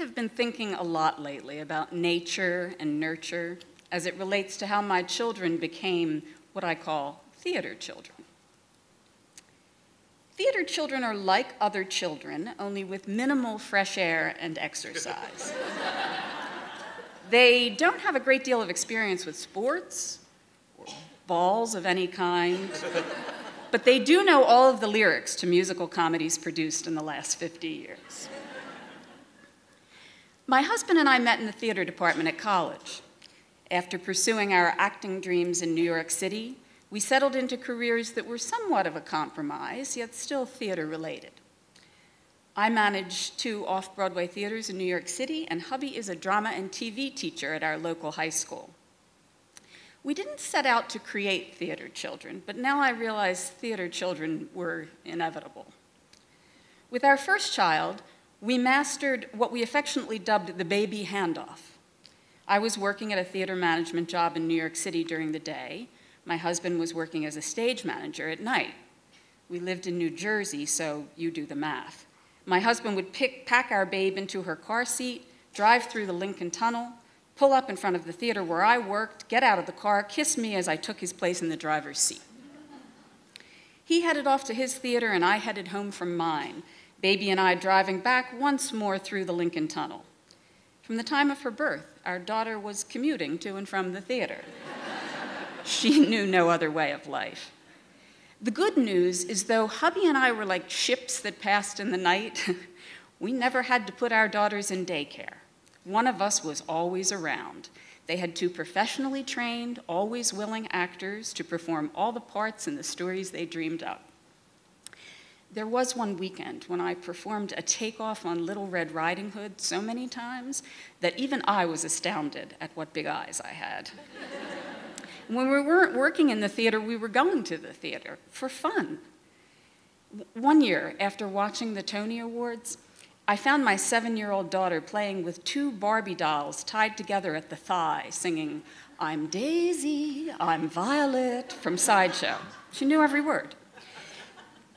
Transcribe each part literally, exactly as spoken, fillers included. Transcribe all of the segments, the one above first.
have been thinking a lot lately about nature and nurture as it relates to how my children became what I call theater children. Theater children are like other children, only with minimal fresh air and exercise. They don't have a great deal of experience with sports or balls of any kind, but they do know all of the lyrics to musical comedies produced in the last fifty years. My husband and I met in the theater department at college. After pursuing our acting dreams in New York City, we settled into careers that were somewhat of a compromise, yet still theater-related. I manage two off-Broadway theaters in New York City, and hubby is a drama and T V teacher at our local high school. We didn't set out to create theater children, but now I realize theater children were inevitable. With our first child, we mastered what we affectionately dubbed the baby handoff. I was working at a theater management job in New York City during the day. My husband was working as a stage manager at night. We lived in New Jersey, so you do the math. My husband would pick, pack our babe into her car seat, drive through the Lincoln Tunnel, pull up in front of the theater where I worked, get out of the car, kiss me as I took his place in the driver's seat. He headed off to his theater and I headed home from mine, baby and I driving back once more through the Lincoln Tunnel. From the time of her birth, our daughter was commuting to and from the theater. She knew no other way of life. The good news is, though hubby and I were like ships that passed in the night, we never had to put our daughters in daycare. One of us was always around. They had two professionally trained, always willing actors to perform all the parts and the stories they dreamed up. There was one weekend when I performed a takeoff on Little Red Riding Hood so many times that even I was astounded at what big eyes I had. When we weren't working in the theater, we were going to the theater for fun. One year, after watching the Tony Awards, I found my seven-year-old daughter playing with two Barbie dolls tied together at the thigh, singing, "I'm Daisy, I'm Violet," from Sideshow. She knew every word.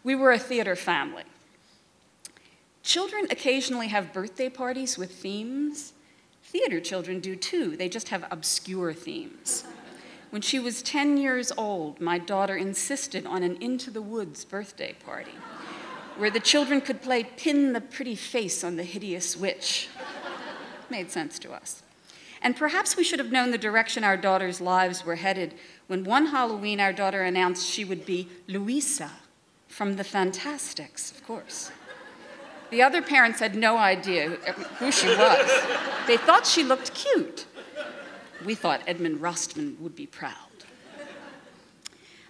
We were a theater family. Children occasionally have birthday parties with themes. Theater children do too, they just have obscure themes. When she was ten years old, my daughter insisted on an Into the Woods birthday party, where the children could play Pin the Pretty Face on the Hideous Witch. Made sense to us. And perhaps we should have known the direction our daughters' lives were headed when one Halloween our daughter announced she would be Louisa from the Fantasticks, of course. The other parents had no idea who she was. They thought she looked cute. We thought Edmund Rustman would be proud.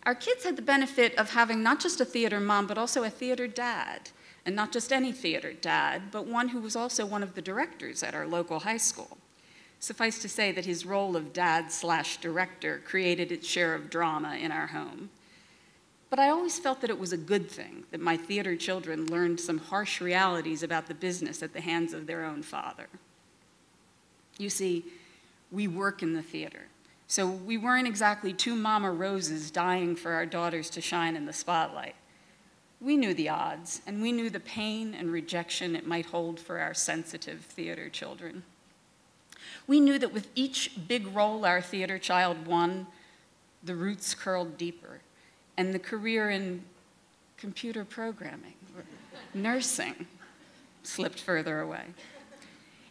Our kids had the benefit of having not just a theater mom, but also a theater dad. And not just any theater dad, but one who was also one of the directors at our local high school. Suffice to say that his role of dad slash director created its share of drama in our home. But I always felt that it was a good thing that my theater children learned some harsh realities about the business at the hands of their own father. You see, we work in the theater, so we weren't exactly two mama roses dying for our daughters to shine in the spotlight. We knew the odds, and we knew the pain and rejection it might hold for our sensitive theater children. We knew that with each big role our theater child won, the roots curled deeper, and the career in computer programming, or nursing, slipped further away.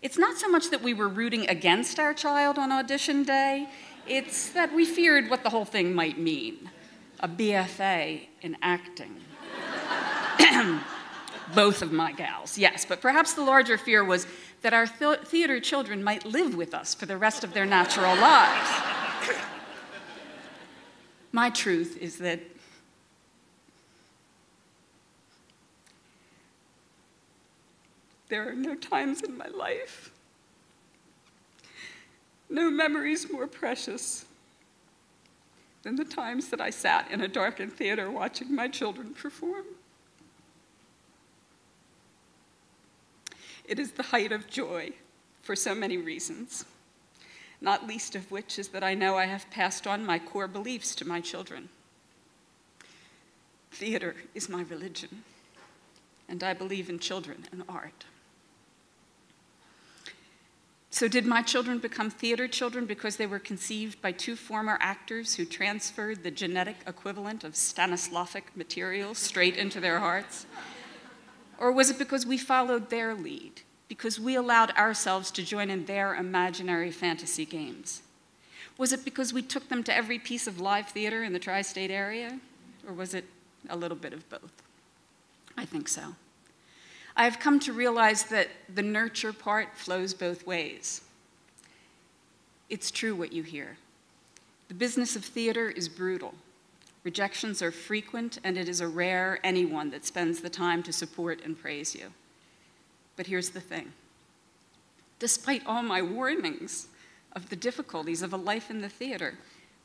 It's not so much that we were rooting against our child on audition day, it's that we feared what the whole thing might mean. A B F A in acting. Both of my gals, yes, but perhaps the larger fear was that our theater children might live with us for the rest of their natural lives. My truth is that there are no times in my life, no memories more precious than the times that I sat in a darkened theater watching my children perform. It is the height of joy for so many reasons, not least of which is that I know I have passed on my core beliefs to my children. Theater is my religion, and I believe in children and art. So did my children become theater children because they were conceived by two former actors who transferred the genetic equivalent of Stanislavski material straight into their hearts? Or was it because we followed their lead, because we allowed ourselves to join in their imaginary fantasy games? Was it because we took them to every piece of live theater in the tri-state area? Or was it a little bit of both? I think so. I have come to realize that the nurture part flows both ways. It's true what you hear. The business of theater is brutal. Rejections are frequent, and it is a rare anyone that spends the time to support and praise you. But here's the thing. Despite all my warnings of the difficulties of a life in the theater,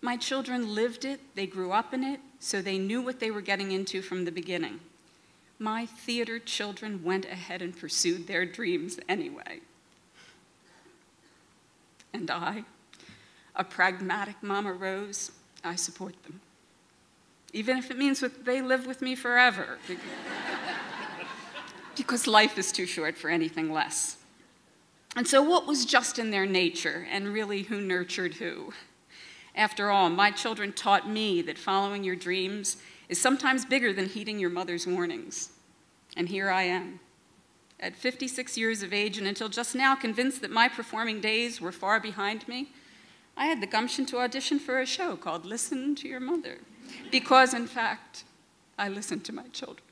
my children lived it, they grew up in it, so they knew what they were getting into from the beginning. My theater children went ahead and pursued their dreams anyway. And I, a pragmatic Mama Rose, I support them. Even if it means that they live with me forever. Because life is too short for anything less. And so what was just in their nature, and really who nurtured who? After all, my children taught me that following your dreams is sometimes bigger than heeding your mother's warnings. And here I am, at fifty-six years of age, and until just now convinced that my performing days were far behind me, I had the gumption to audition for a show called Listen to Your Mother, because, in fact, I listened to my children.